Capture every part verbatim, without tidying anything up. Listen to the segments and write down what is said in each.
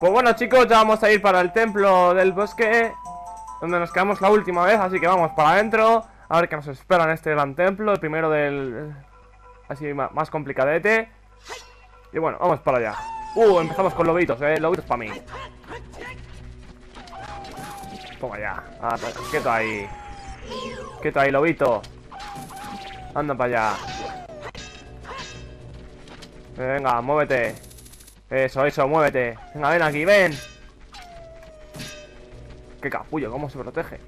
Pues bueno, chicos, ya vamos a ir para el Templo del Bosque, donde nos quedamos la última vez, así que vamos para adentro. A ver qué nos espera en este gran templo, el primero del... así más complicadete. Y bueno, vamos para allá. Uh, empezamos con lobitos, eh, lobitos para mí. Toma ya, ah, quieto ahí. Quieto ahí, lobito. Anda para allá. Venga, muévete. Eso, eso, muévete. Venga, ven aquí, ven. Qué capullo, cómo se protege.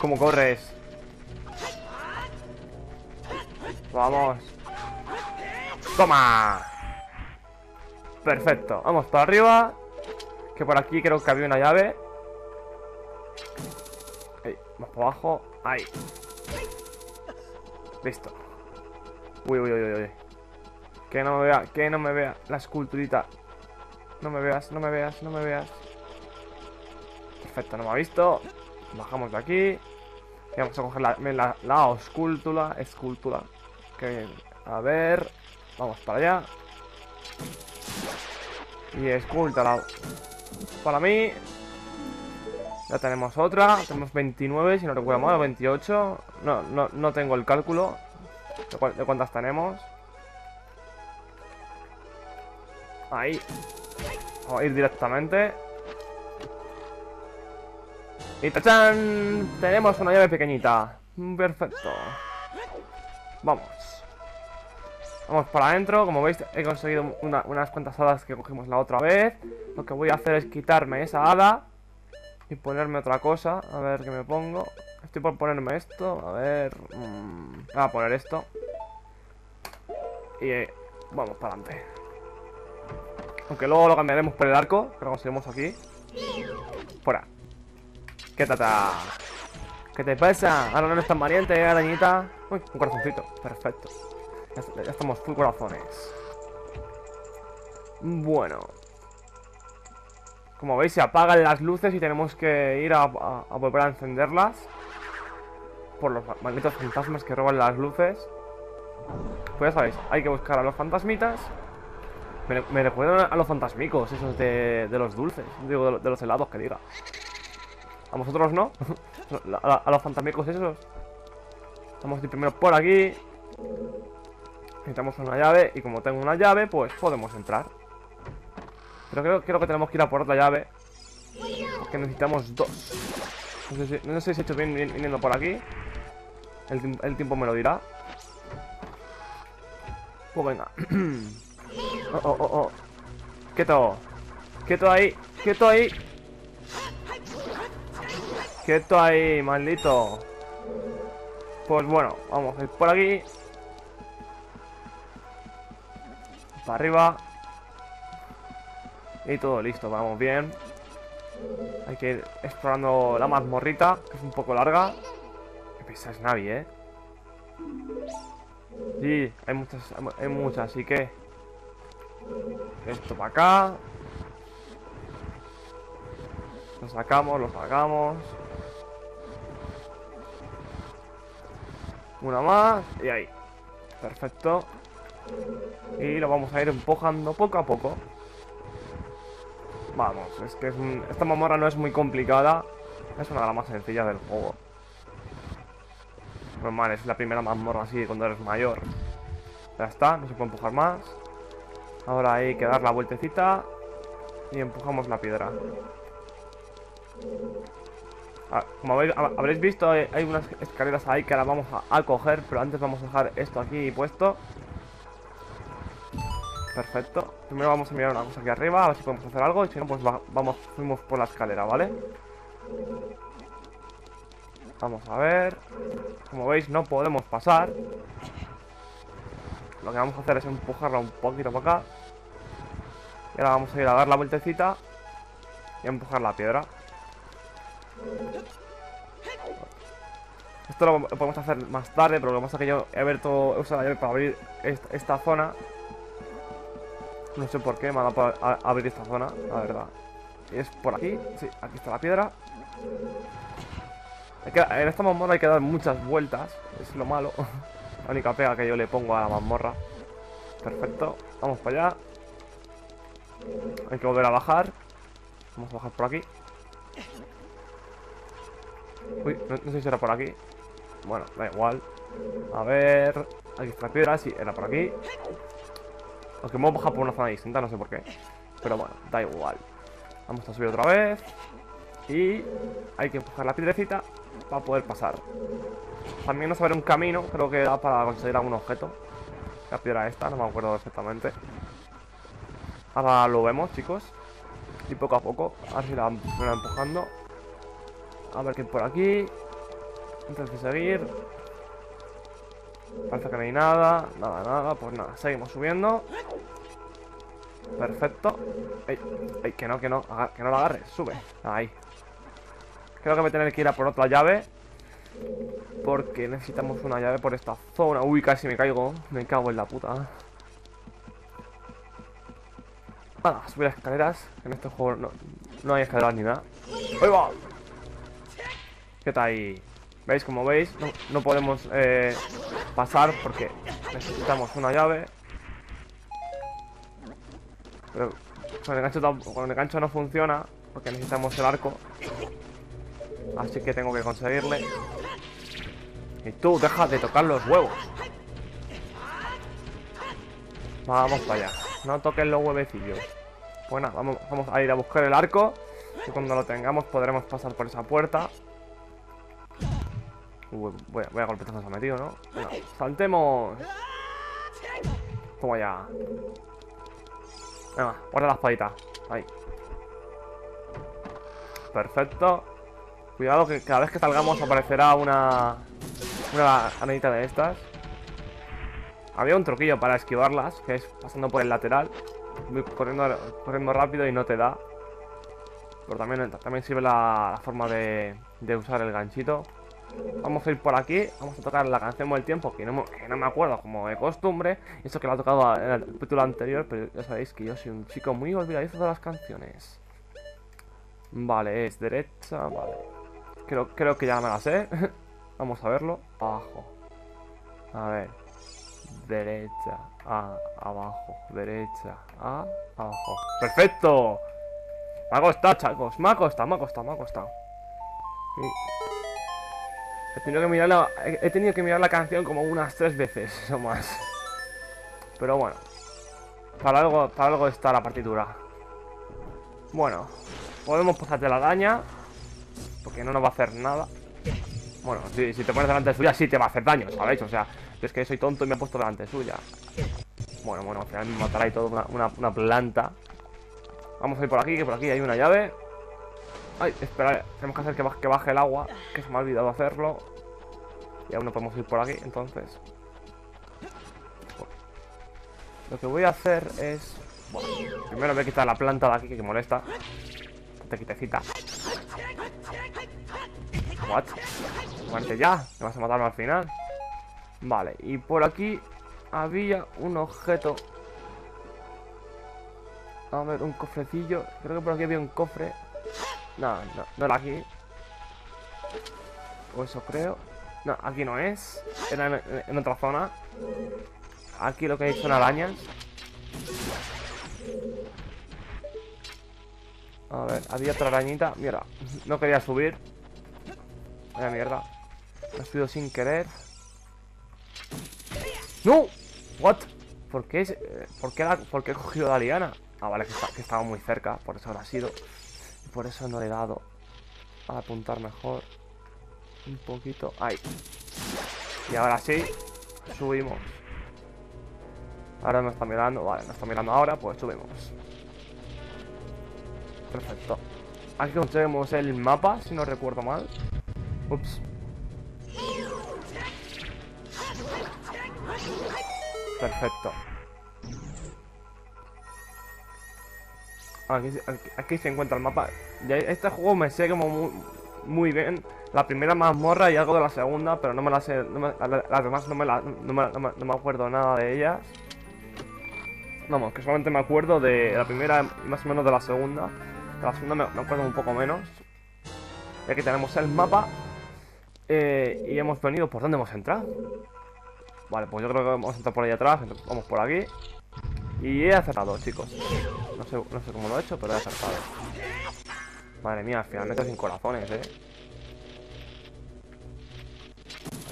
Cómo corres. Vamos. Toma. Perfecto, vamos para arriba. Que por aquí creo que había una llave. Ahí, más para abajo. Ahí. Listo. Uy, uy, uy, uy, uy. Que no me vea, que no me vea la esculturita. No me veas, no me veas, no me veas. Perfecto, no me ha visto. Bajamos de aquí. Y vamos a coger la, la, la oscultura, escultura. Que bien. A ver. Vamos para allá. Y escultala. Para mí. Ya tenemos otra. Tenemos veintinueve, si no recuerdo mal, veintiocho. No, no, no tengo el cálculo de, cu de cuántas tenemos. Ahí. Vamos a ir directamente. Y tachán. Tenemos una llave pequeñita. Perfecto. Vamos. Vamos para adentro. Como veis, he conseguido una, unas cuantas hadas que cogimos la otra vez. Lo que voy a hacer es quitarme esa hada y ponerme otra cosa. A ver qué me pongo. Estoy por ponerme esto. A ver. Mmm, voy a poner esto. Y eh, vamos para adelante. Aunque luego lo cambiaremos por el arco. Pero conseguimos aquí. Fuera. ¡Qué tata! ¿Qué te pasa? Ahora no eres tan valiente, ¿eh, arañita? Uy, un corazoncito. Perfecto. Ya, ya estamos full corazones. Bueno. Como veis, se apagan las luces y tenemos que ir a, a, a volver a encenderlas. Por los malditos fantasmas que roban las luces. Pues ya sabéis, hay que buscar a los fantasmitas. Me, me recuerdan a los fantasmicos, esos de, de los dulces. Digo, de, de los helados, que diga. A vosotros no. a, a, a los fantasmicos esos. Vamos a ir primero por aquí. Necesitamos una llave. Y como tengo una llave, pues podemos entrar. Pero creo, creo que tenemos que ir a por otra llave, porque necesitamos dos. No sé si, no sé si he hecho bien viniendo por aquí. El, el tiempo me lo dirá. Pues venga. Oh, oh, oh, oh. Quieto. Quieto ahí. Quieto ahí. Quieto ahí, maldito. Pues bueno, vamos a ir por aquí. Para arriba. Y todo listo, vamos bien. Hay que ir explorando la mazmorrita, que es un poco larga. Que pesa es Navi, eh. Sí, hay muchas, hay muchas, así que. Esto para acá. Lo sacamos, lo sacamos. Una más. Y ahí. Perfecto. Y lo vamos a ir empujando poco a poco. Vamos, es que es un... esta mazmorra no es muy complicada. Es una de las más sencillas del juego. Normal, es la primera mazmorra así cuando eres mayor. Ya está, no se puede empujar más. Ahora hay que dar la vueltecita. Y empujamos la piedra. Ah, como habéis, habréis visto, hay unas escaleras ahí que ahora vamos a, a coger. Pero antes vamos a dejar esto aquí puesto. Perfecto. Primero vamos a mirar una cosa aquí arriba, a ver si podemos hacer algo. Y si no, pues va, vamos, fuimos por la escalera, ¿vale? Vamos a ver. Como veis, no podemos pasar. Lo que vamos a hacer es empujarla un poquito para acá. Y ahora vamos a ir a dar la vueltecita y a empujar la piedra. Esto lo podemos hacer más tarde, pero lo que pasa es que yo he abierto, he usado la llave para abrir esta, esta zona. No sé por qué me ha dado para a, a abrir esta zona, la verdad. Y es por aquí. Sí, aquí está la piedra. Hay que, en esta mazmorra hay que dar muchas vueltas. Es lo malo. La única pega que yo le pongo a la mazmorra. Perfecto. Vamos para allá. Hay que volver a bajar. Vamos a bajar por aquí. Uy, no, no sé si era por aquí. Bueno, da igual. A ver... Aquí está la piedra, sí, era por aquí. Aunque hemos bajado por una zona distinta, no sé por qué. Pero bueno, da igual. Vamos a subir otra vez. Y hay que empujar la piedrecita para poder pasar. También nos abre un camino, creo que da para conseguir algún objeto. La piedra esta, no me acuerdo exactamente. Ahora lo vemos, chicos. Y poco a poco, a ver si la van empujando. A ver qué hay por aquí. Antes de seguir. Parece que no hay nada. Nada, nada, pues nada, seguimos subiendo. Perfecto. Ey, ey, que no, que no, que no la agarres, sube. Ahí. Creo que voy a tener que ir a por otra llave, porque necesitamos una llave por esta zona. Uy, casi me caigo. Me cago en la puta. Nada, ah, subir las escaleras. En este juego no, no hay escaleras ni nada. ¡Ahí va! ¿Qué tal ahí? ¿Veis? Como veis, no, no podemos eh, pasar porque necesitamos una llave. Pero con el gancho, con el gancho no funciona porque necesitamos el arco. Así que tengo que conseguirle. Y tú, deja de tocar los huevos. Vamos para allá. No toques los huevecillos. Bueno, vamos, vamos a ir a buscar el arco. Y cuando lo tengamos podremos pasar por esa puerta. Uy, voy a, voy a golpear a metido, ¿no? Bueno, saltemos. Toma ya. Venga, guarda la espadita. Ahí. Perfecto. Cuidado que cada vez que salgamos aparecerá una... Una anita de estas. Había un truquillo para esquivarlas, que es pasando por el lateral. Corriendo, corriendo rápido y no te da. Pero también, también sirve la, la forma de, de usar el ganchito. Vamos a ir por aquí. Vamos a tocar la canción del tiempo, que no, que no me acuerdo como de costumbre. Eso que lo ha tocado en el capítulo anterior. Pero ya sabéis que yo soy un chico muy olvidadizo de las canciones. Vale, es derecha. Vale, creo, creo que ya me la sé. Vamos a verlo. Abajo. A ver. Derecha. A. Abajo. Derecha. A. Abajo. ¡Perfecto! Me ha costado, chicos. Me ha costado, me ha costado, me ha costado. He tenido que mirar la, he tenido que mirar la canción como unas tres veces o más. Pero bueno. Para algo, para algo está la partitura. Bueno. Podemos pasar de la daña, porque no nos va a hacer nada. Bueno, si, si te pones delante de suya, sí te va a hacer daño, ¿sabéis? O sea, es que soy tonto y me he puesto delante de suya. Bueno, bueno, al final me matará y todo una, una, una planta. Vamos a ir por aquí, que por aquí hay una llave. Ay, espera, tenemos que hacer que baje, que baje el agua, que se me ha olvidado hacerlo. Y aún no podemos ir por aquí, entonces. Bueno. Lo que voy a hacer es... Bueno, primero voy a quitar la planta de aquí, que molesta. Te quitecita. What? Muerte ya, me vas a matarme al final. Vale, y por aquí había un objeto. A ver, un cofrecillo. Creo que por aquí había un cofre. No, no, no era aquí. O eso creo. No, aquí no es. Era en, en otra zona. Aquí lo que hay son arañas. A ver, había otra arañita. Mierda, no quería subir. Vaya mierda. Me he subido sin querer. ¡No! ¿What? ¿Por qué, es, por qué, la, por qué he cogido la liana? Ah, vale, que, está, que estaba muy cerca. Por eso habrá sido. Por eso no le he dado. A apuntar mejor. Un poquito. Ahí. Y ahora sí. Subimos. Ahora no está mirando. Vale, no está mirando ahora. Pues subimos. Perfecto. Aquí conseguimos el mapa, si no recuerdo mal. Ups. Perfecto. Aquí, aquí, aquí se encuentra el mapa. Este juego me sé como muy, muy bien. La primera mazmorra y algo de la segunda, pero no me la sé. No me, la, las demás no me, la, no, me, no, me, no me acuerdo nada de ellas. Vamos, que solamente me acuerdo de la primera y más o menos de la segunda. La segunda me acuerdo un poco menos. Y aquí tenemos el mapa. eh, Y hemos venido, ¿por dónde hemos entrado? Vale, pues yo creo que vamos a entrar por ahí atrás. Vamos por aquí. Y he acertado, chicos. No sé, no sé cómo lo ha hecho, pero ha zarpado. Madre mía, al final meto sin corazones, eh.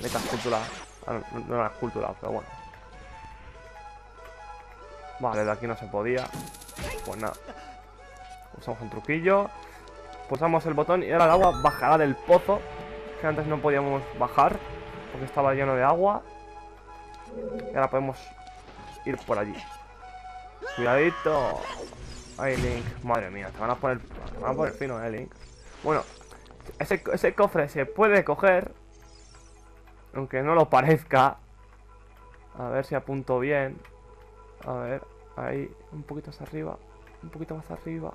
Meta escultura. Ah, no, no era escultura, pero bueno. Vale, de aquí no se podía. Pues nada. Usamos un truquillo. Pulsamos el botón y ahora el agua bajará del pozo. Que antes no podíamos bajar porque estaba lleno de agua. Y ahora podemos ir por allí. Cuidadito. Ay, Link. Madre mía, te van a poner, te van a poner fino, eh, Link. Bueno, ese, ese cofre se puede coger. Aunque no lo parezca. A ver si apunto bien. A ver, ahí. Un poquito más arriba. Un poquito más arriba.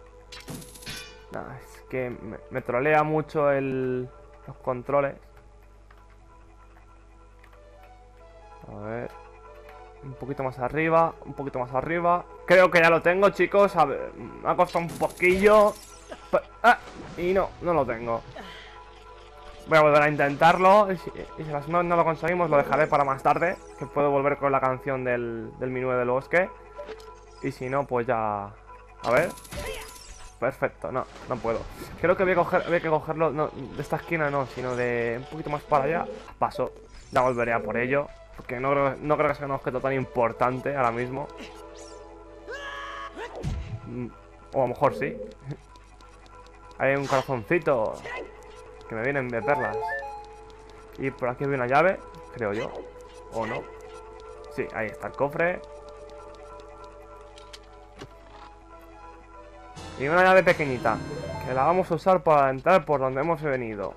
Nah, es que me, me trolea mucho el, los controles. A ver. Un poquito más arriba. Un poquito más arriba. Creo que ya lo tengo, chicos. A ver, me ha costado un poquillo. Pero, ah, y no, no lo tengo. Voy a volver a intentarlo. Y si, y si las no, no lo conseguimos, lo dejaré para más tarde. Que puedo volver con la canción del, del Minué del Bosque. Y si no, pues ya... A ver. Perfecto, no, no puedo. Creo que voy a, coger, voy a cogerlo no, de esta esquina no, sino de un poquito más para allá. Paso, ya volveré a por ello. Porque no creo, no creo que sea un objeto tan importante ahora mismo. O a lo mejor sí. Hay un corazoncito que me vienen de perlas. Y por aquí hay una llave, creo yo. ¿O no? Sí, ahí está el cofre. Y una llave pequeñita, que la vamos a usar para entrar por donde hemos venido.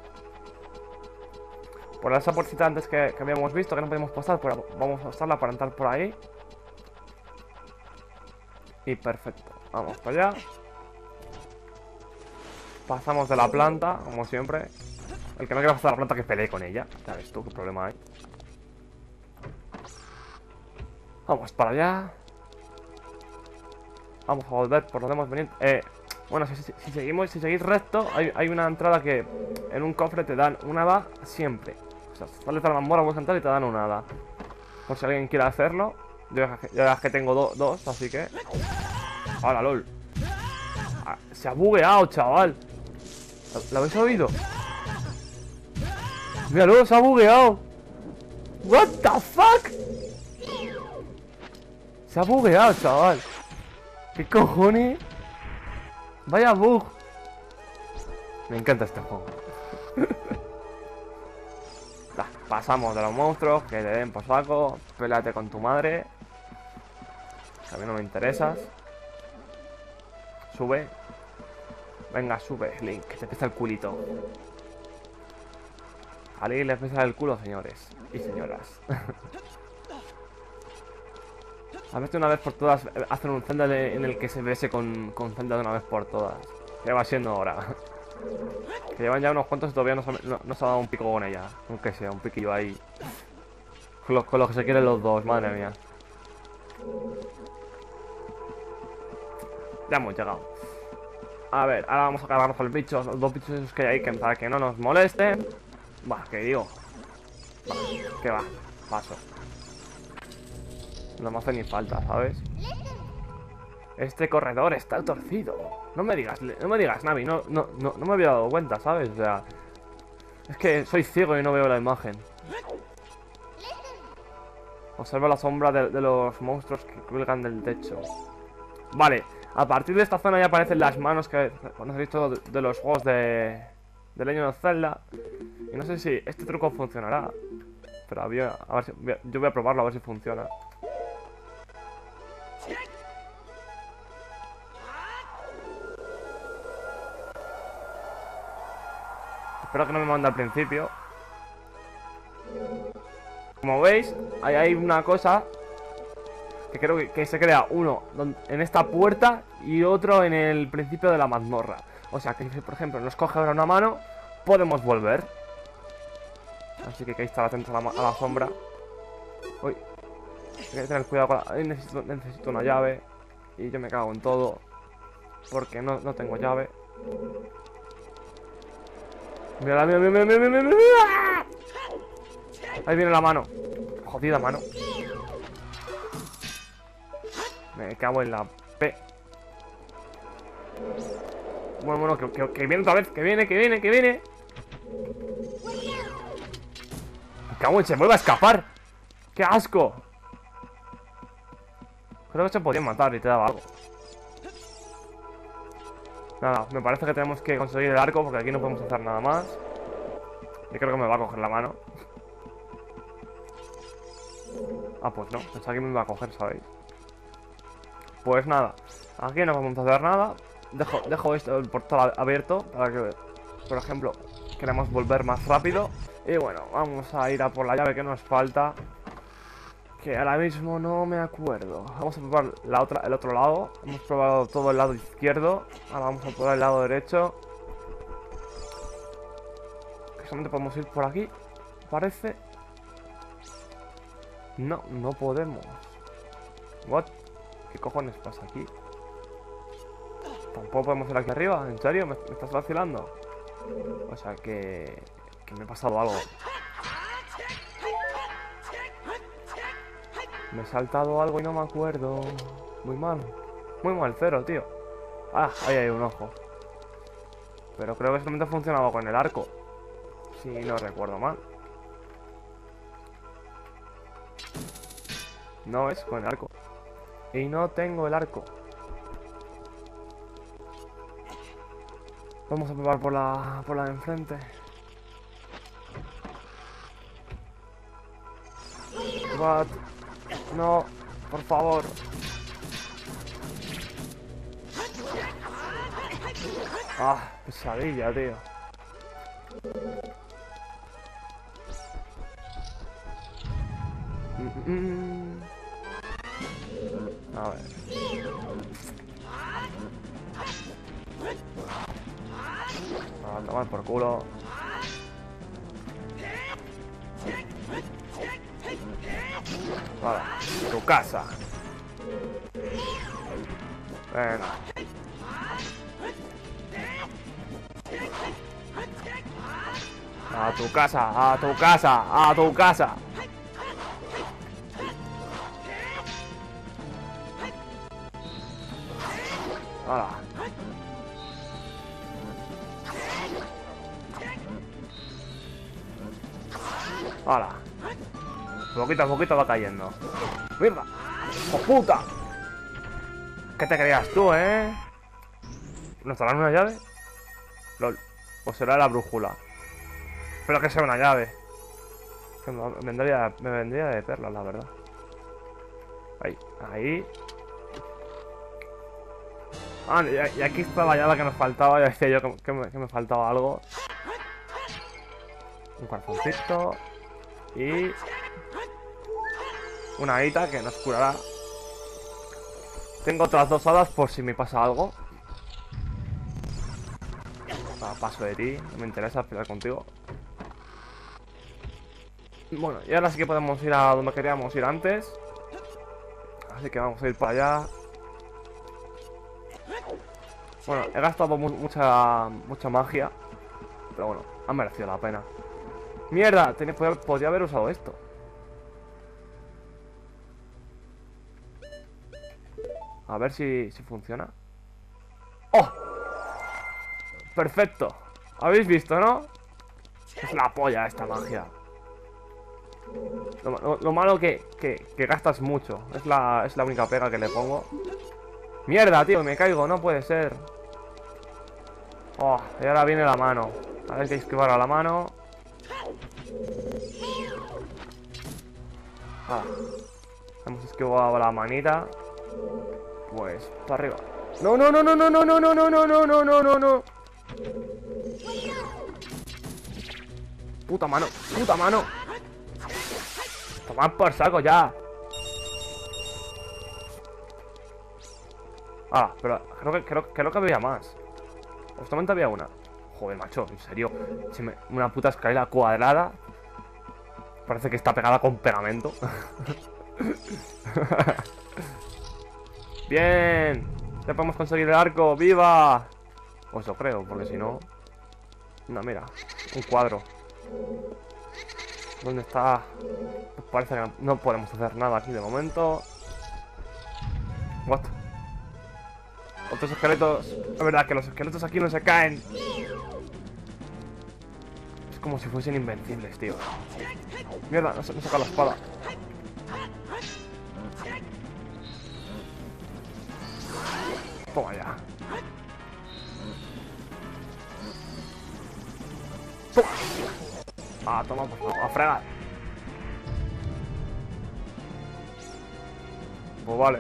Por esa puertita antes que, que habíamos visto, que no podíamos pasar, pero vamos a usarla para entrar por ahí. Y perfecto, vamos para allá. Pasamos de la planta, como siempre. El que no quiera pasar la planta que pelee con ella. ¿Sabes tú qué problema hay? Vamos para allá. Vamos a volver por donde hemos venido. Eh, bueno, si, si, si seguimos, si seguís recto, hay, hay una entrada que en un cofre te dan una hada siempre. O sea, sales a la mazmorra, vuelves a entrar y te dan una hada. Por si alguien quiere hacerlo. Yo ya que tengo do, dos, así que... Ahora, lol. Ah, se ha bugueado, chaval. ¿Lo habéis oído? Míralo, se ha bugueado. What the fuck. Se ha bugueado, chaval. ¿Qué cojones? Vaya bug. Me encanta este juego. Nah, pasamos de los monstruos. Que te den por saco. Pélate con tu madre. A mí no me interesas. Sube. Venga, sube, Link, que te pesa el culito. A Link le pesa el culo, señores y señoras. A ver, una vez por todas, hacen un Zelda de, en el que se bese con, con Zelda de una vez por todas. ¿Qué va siendo ahora? Que llevan ya unos cuantos y todavía no se, no, no se ha dado un pico con ella. Aunque sea, un piquillo ahí. Con los, con los que se quieren los dos, madre mía. Ya hemos llegado. A ver, ahora vamos a cargarnos a los bichos, los dos bichos esos que hay ahí, para que no nos molesten. Bah, que digo. Bah, que va, paso. No me hace ni falta, ¿sabes? Este corredor está torcido. No me digas, no me digas, Navi, no, no, no, no me había dado cuenta, ¿sabes? O sea, es que soy ciego y no veo la imagen. Observa la sombra de, de los monstruos que cuelgan del techo. Vale, a partir de esta zona ya aparecen las manos que nos he visto de, de los juegos de, de Legend of Zelda. Y no sé si este truco funcionará. Pero había, a ver si, yo voy a probarlo a ver si funciona. Espero que no me mande al principio. Como veis, ahí hay una cosa que creo que, que se crea uno en esta puerta y otro en el principio de la mazmorra. O sea que si por ejemplo nos coge ahora una mano, podemos volver. Así que hay que estar atentos a la, a la sombra. Uy, hay que tener cuidado con la... Ay, necesito, necesito una llave. Y yo me cago en todo porque no, no tengo llave. Mira, mira, mira, mira, mira, mira. Ahí viene la mano. Jodida mano. Me cago en la P. Bueno, bueno, que, que, que viene otra vez. Que viene, que viene, que viene. Me cago en, se vuelve a escapar. ¡Qué asco! Creo que se podía matar y te daba algo. Nada, me parece que tenemos que conseguir el arco, porque aquí no podemos hacer nada más. Yo creo que me va a coger la mano. Ah, pues no, pensaba que me iba a coger, ¿sabéis? Pues nada, aquí no vamos a hacer nada. Dejo, dejo esto, el portal abierto, para que, por ejemplo, queremos volver más rápido. Y bueno, vamos a ir a por la llave que nos falta, que ahora mismo no me acuerdo. Vamos a probar la otra, el otro lado. Hemos probado todo el lado izquierdo. Ahora vamos a probar el lado derecho. Solamente podemos ir por aquí, parece. No, no podemos. What? ¿Qué cojones pasa aquí? Tampoco podemos ir aquí arriba. ¿En serio? ¿Me, me estás vacilando? O sea que... que me ha pasado algo. Me he saltado algo y no me acuerdo. Muy mal. Muy mal, cero, tío. Ah, ahí hay un ojo. Pero creo que solamente funcionaba con el arco, si no recuerdo mal. No es con el arco. Y no tengo el arco. Vamos a probar por la, por la de enfrente. What? No, por favor. Ah, pesadilla, tío. Mm-mm. A ver. A tomar por culo. Vale, tu casa. Venga. A tu casa, a tu casa, a tu casa. Hola. Hola. Poquito a poquito va cayendo. ¡Mierda! ¡Oh, puta! ¿Qué te creías tú, eh? ¿Nos darán una llave? Lol. O será la brújula. Espero que sea una llave. Que me vendría, me vendría de perlas, la verdad. Ahí, ahí. Ah, y aquí está la llave que nos faltaba. Ya decía yo que, que, me, que me faltaba algo. Un corazoncito. Y... una hita que nos curará. Tengo otras dos hadas por si me pasa algo. Ah, paso de ti. No me interesa pelear contigo. Bueno, y ahora sí que podemos ir a donde queríamos ir antes. Así que vamos a ir para allá. Bueno, he gastado mu mucha mucha magia, pero bueno, ha merecido la pena. ¡Mierda! Tenía, podía, podía haber usado esto. A ver si, si funciona. ¡Oh! ¡Perfecto! ¿Habéis visto, no? Es la polla esta magia. Lo, lo, lo malo que, que, que gastas mucho. Es la, es la única pega que le pongo. ¡Mierda, tío! Me caigo, no puede ser. Oh, y ahora viene la mano. A ver, hay que esquivar a la mano. Ah, hemos esquivado la manita. Pues, para arriba. No, no, no, no, no, no, no, no, no, no, no, no, no, no, no. Puta mano, puta mano. Tomad por saco ya. Ah, pero creo que, creo, creo que había más. Justamente había una. Joder, macho, en serio. Si me, una puta escalera cuadrada. Parece que está pegada con pegamento. Bien. Ya podemos conseguir el arco. ¡Viva! Pues lo creo, porque si no... No, mira. Un cuadro. ¿Dónde está? Pues parece que no podemos hacer nada aquí de momento. What? Otros esqueletos. La verdad que los esqueletos aquí no se caen. Es como si fuesen invencibles, tío. Mierda, no, no saca la espada. Toma ya. Toma. Ah, toma, pues, a fregar. Pues vale.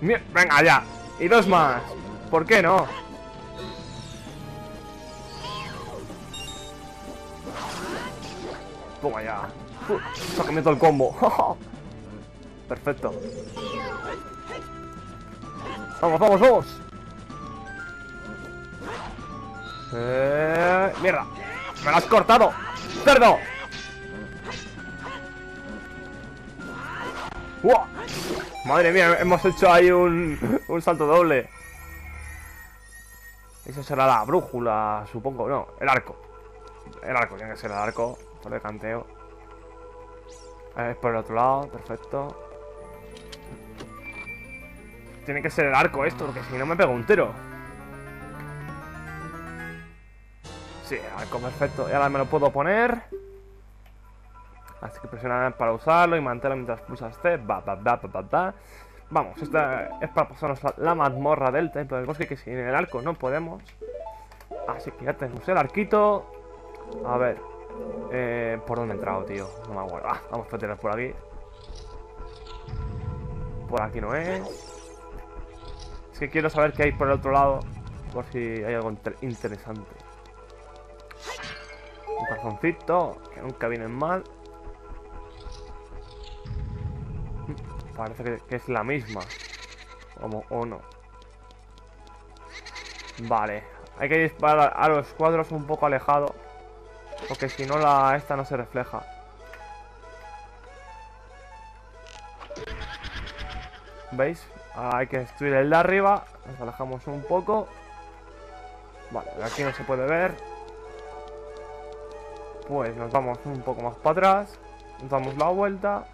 Mier Venga, ya. Y dos más. ¿Por qué no? Toma ya. Se ha comido el combo. Perfecto. Vamos, vamos, vamos. Eh, mierda. Me lo has cortado. Cerdo. ¡Wow! Madre mía, hemos hecho ahí un, un salto doble. Eso será la brújula, supongo. No, el arco. El arco, tiene que ser el arco. Por el canteo. Es por el otro lado, perfecto. Tiene que ser el arco esto, porque si no me pego un tiro. Sí, el arco perfecto. Y ahora me lo puedo poner. Así que presiona para usarlo y manténlo mientras pulsas C. Ba, ba, ba, ba, ba, ba. Vamos, esta es para pasarnos la mazmorra del Templo del Bosque, que sin el arco no podemos. Así que ya tenemos el arquito. A ver, eh, ¿por dónde he entrado, tío? No me acuerdo. Ah, vamos a tirar por aquí. Por aquí no es. Es que quiero saber qué hay por el otro lado, por si hay algo inter interesante. Un calzoncito, que nunca vienen mal. Parece que, que es la misma. Como, o no. Vale. Hay que disparar a los cuadros un poco alejado, porque si no la esta no se refleja. ¿Veis? Ahora hay que destruir el de arriba. Nos alejamos un poco. Vale, aquí no se puede ver. Pues nos vamos un poco más para atrás. Nos damos la vuelta.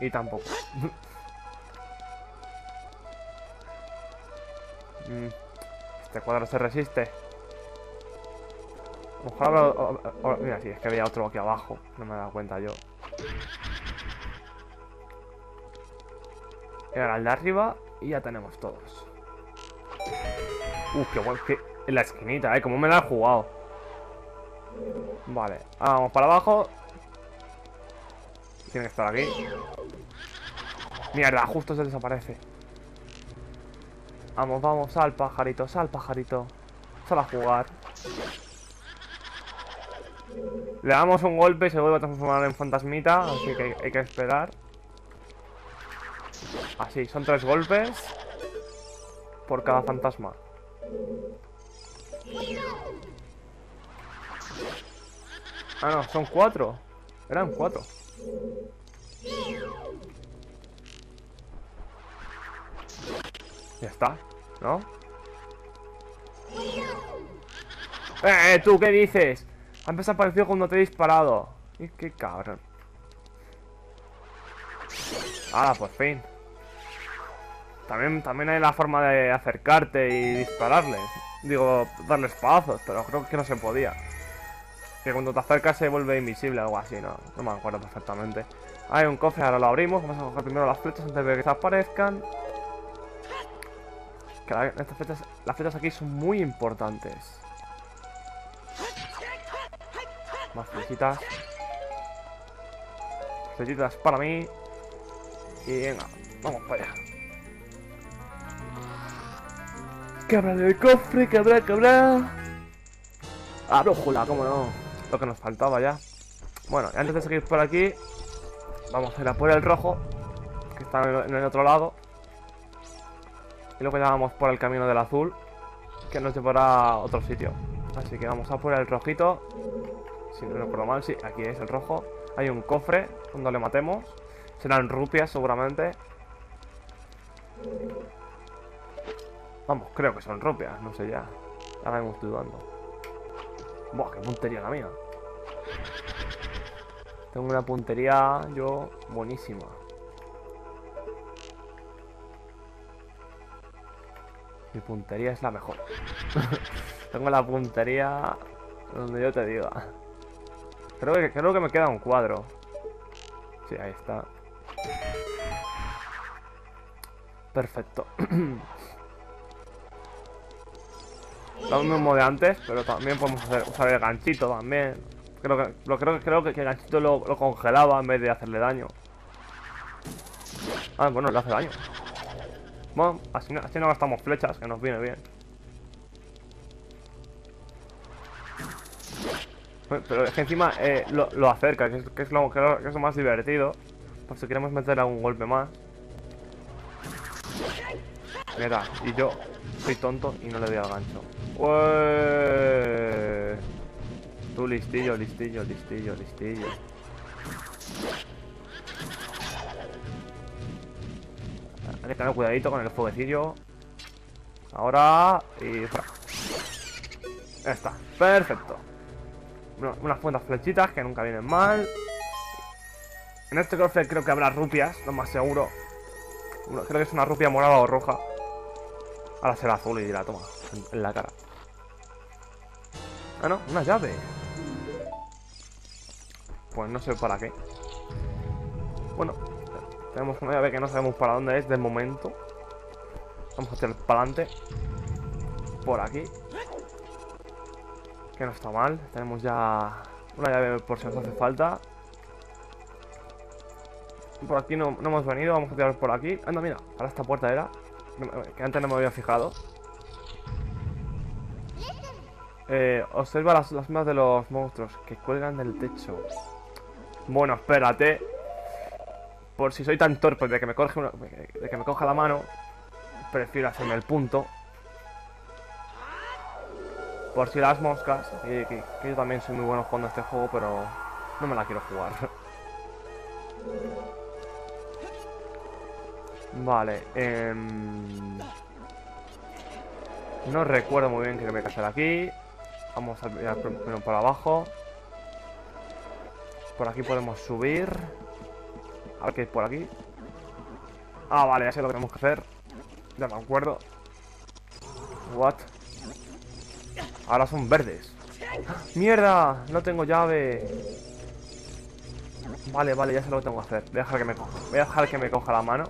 Y tampoco. Este cuadro se resiste. Ojalá... O, o, o, mira, sí, es que había otro aquí abajo. No me he dado cuenta yo. Y ahora el de arriba. Y ya tenemos todos. Uf, qué guay, que en la esquinita, eh, como me la he jugado. Vale, ahora vamos para abajo. Tiene que estar aquí. Mierda, justo se desaparece. Vamos, vamos, sal pajarito, sal pajarito. Sal a jugar. Le damos un golpe y se vuelve a transformar en fantasmita. Así que hay, hay que esperar. Así, son tres golpes por cada fantasma. Ah, no, son cuatro. Eran cuatro. Ya está, ¿no? ¡Eh, tú qué dices! Han desaparecido cuando te he disparado. Y qué cabrón. Ah, por fin. También, también hay la forma de acercarte y dispararles. Digo, darles pazos, pero creo que no se podía. Que cuando te acercas se vuelve invisible o algo así, ¿no? No me acuerdo perfectamente. Hay un cofre, ahora lo abrimos. Vamos a coger primero las flechas antes de que desaparezcan. Que la, estas flechas, las flechas aquí son muy importantes. Más flechitas. Flechitas para mí. Y venga, vamos para allá. Que habrá en el cofre, que habrá, que habrá. Ah, brújula, cómo no. Lo que nos faltaba ya. Bueno, antes de seguir por aquí, vamos a ir a por el rojo, que está en el otro lado. Y luego ya vamos por el camino del azul, que nos llevará a otro sitio. Así que vamos a por el rojito. Si no recuerdo mal, sí, aquí es el rojo. Hay un cofre, cuando le matemos. Serán rupias seguramente. Vamos, creo que son rupias, no sé ya. Ahora mismo estoy dudando. Buah, qué puntería la mía. Tengo una puntería, yo, buenísima. Mi puntería es la mejor. Tengo la puntería donde yo te diga. Creo que, creo que me queda un cuadro. Sí, ahí está. Perfecto. Lo mismo de antes, pero también podemos hacer, usar el ganchito también. Creo que, lo, creo, creo que el ganchito lo, lo congelaba en vez de hacerle daño. Ah, bueno, le hace daño. Bueno, así no, así no gastamos flechas, que nos viene bien. Pero es que encima eh, lo, lo acerca, que es, que, es lo, que es lo más divertido. Por si queremos meter algún golpe más. Mira, y yo soy tonto y no le doy al gancho. ¡Ueee! Tú listillo, listillo, listillo, listillo. Hay que tener cuidadito con el fueguecillo. Ahora... y... fuera. Ya está, perfecto. Unas cuantas flechitas que nunca vienen mal. En este cofre creo que habrá rupias, lo más seguro. Creo que es una rupia morada o roja. Ahora será azul y dirá, toma, en la cara. Ah, no, una llave. Pues no sé para qué. Bueno, tenemos una llave que no sabemos para dónde es de momento. Vamos a hacer para adelante. Por aquí. Que no está mal, tenemos ya una llave por si nos hace falta. Por aquí no, no hemos venido, vamos a tirar por aquí. Anda, mira, ahora esta puerta era, que antes no me había fijado. Eh, observa las, las más de los monstruos que cuelgan del techo. Bueno, espérate. Por si soy tan torpe de que me, coge una, de que me coja la mano, prefiero hacerme el punto. Por si las moscas, que, que, que yo también soy muy bueno jugando este juego, pero no me la quiero jugar. Vale, eh... no recuerdo muy bien que me casara aquí. Vamos a mirar primero por abajo. Por aquí podemos subir. A ver qué hay por aquí. Ah, vale, ya sé lo que tenemos que hacer. Ya me acuerdo. What? Ahora son verdes. ¡Mierda! No tengo llave. Vale, vale, ya sé lo que tengo que hacer. Voy a dejar que me, voy a dejar que me coja la mano.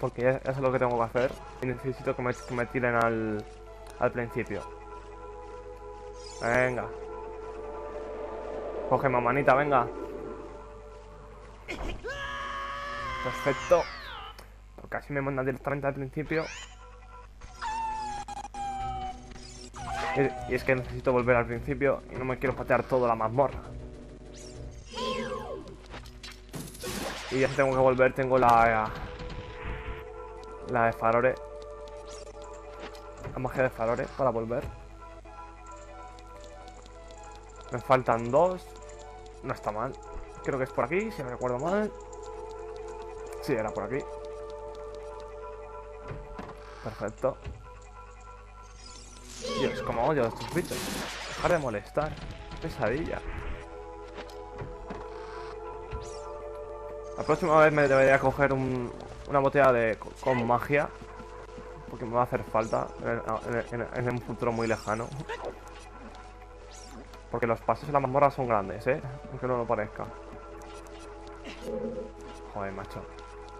Porque ya, ya sé lo que tengo que hacer. Y necesito que me, que me tiren al, al principio. Venga. Cógeme, manita, venga. Perfecto. Porque así me mandan directamente al principio. Y es que necesito volver al principio y no me quiero patear toda la mazmorra. Y ya si tengo que volver, tengo la... La de Farore. La magia de Farore para volver. Me faltan dos. No está mal. Creo que es por aquí, si no recuerdo mal. Sí, era por aquí. Perfecto. Dios, como odio a estos bichos. Dejar de molestar. Pesadilla. La próxima vez me debería coger un, una botella de con magia. Porque me va a hacer falta en, en, en un futuro muy lejano. Porque los pasos en la mazmorra son grandes, ¿eh? Aunque no lo parezca. Joder, macho.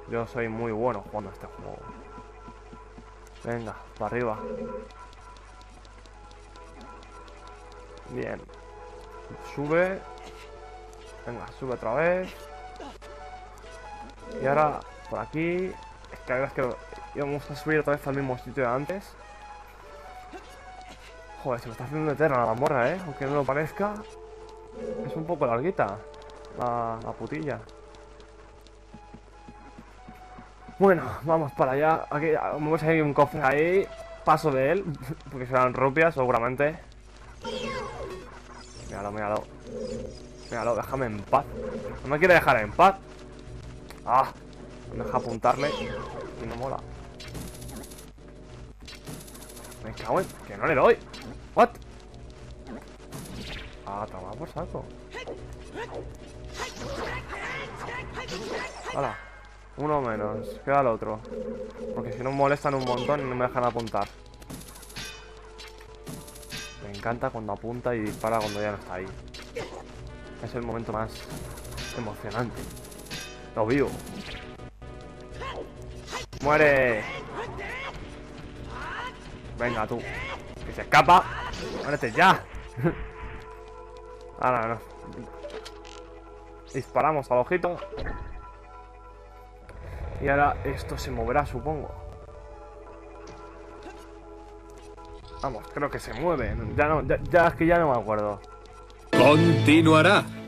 Yo soy muy bueno jugando a este juego. Venga, para arriba. Bien. Sube. Venga, sube otra vez. Y ahora por aquí. Es que la verdad es que íbamos a subir otra vez al mismo sitio de antes. Joder, se me está haciendo eterna la mazmorra, eh. Aunque no lo parezca. Es un poco larguita la, la putilla. Bueno, vamos para allá. Aquí vamos a ir un cofre ahí. Paso de él. Porque serán rupias seguramente. Míralo, míralo. Míralo, déjame en paz. No me quiere dejar en paz. Ah, me deja apuntarle. Y no mola. Me cago en... que no le doy. What? Ah, toma por saco. Hola. Uno menos, queda el otro. Porque si no molestan un montón y no me dejan apuntar. Me encanta cuando apunta y dispara cuando ya no está ahí. Es el momento más emocionante. Lo vivo. ¡Muere! Venga tú, que se escapa. ¡Muérete ya! Ah, no, no. Disparamos al ojito. Y ahora esto se moverá, supongo. Vamos, creo que se mueve. Ya no, ya, ya es que ya no me acuerdo. Continuará.